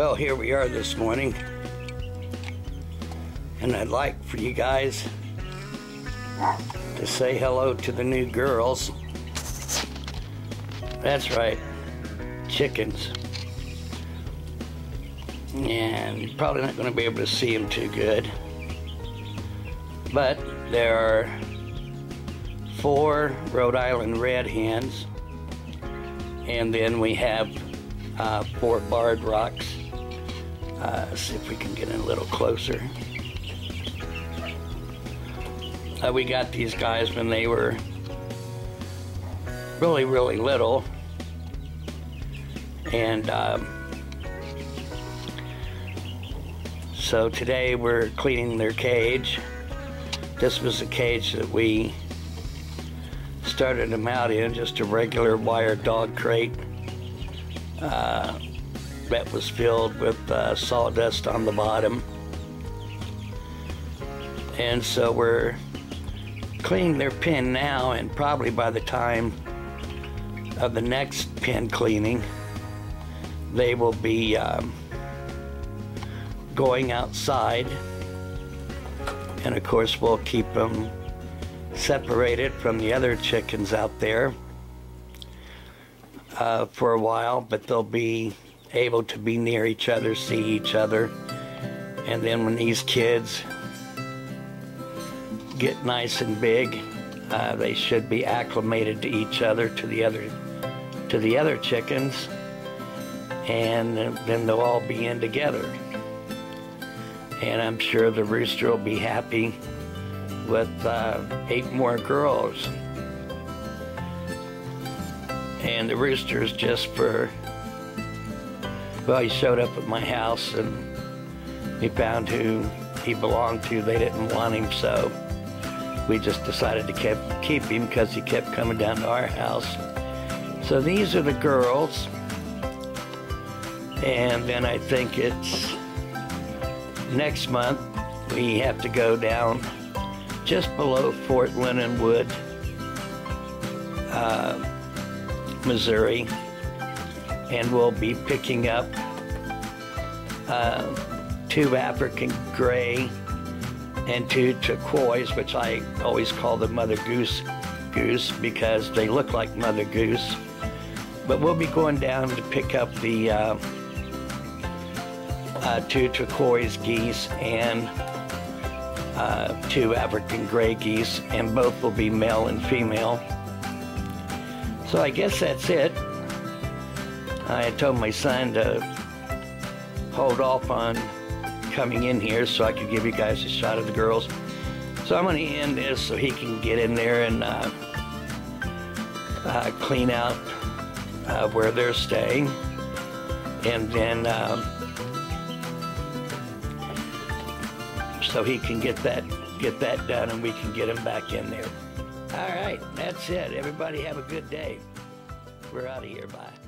Well, here we are this morning, and I'd like for you guys to say hello to the new girls. That's right, chickens. And you're probably not going to be able to see them too good, but there are 4 Rhode Island Red hens, and then we have 4 Bard Rocks. See if we can get in a little closer. We got these guys when they were really, really little, and so today we're cleaning their cage. This was the cage that we started them out in, just a regular wire dog crate that was filled with sawdust on the bottom. And so we're cleaning their pen now, and probably by the time of the next pen cleaning they will be going outside, and of course we'll keep them separated from the other chickens out there for a while, but they'll be able to be near each other, see each other, and then when these kids get nice and big, they should be acclimated to each other, to the other chickens, and then they'll all be in together. And I'm sure the rooster will be happy with 8 more girls. And the rooster's just for, well, he showed up at my house and he found who he belonged to. They didn't want him, so we just decided to keep him because he kept coming down to our house. So these are the girls, and then I think it's next month we have to go down just below Fort Lennon Wood, Missouri, and we'll be picking up 2 African gray and 2 turquoise, which I always call the mother goose because they look like mother goose. But we'll be going down to pick up the 2 turquoise geese and 2 African gray geese, and both will be male and female. So I guess that's it. I told my son to hold off on coming in here so I could give you guys a shot of the girls. So I'm going to end this so he can get in there and clean out where they're staying, and then so he can get that done, and we can get him back in there. All right, that's it. Everybody have a good day. We're out of here. Bye.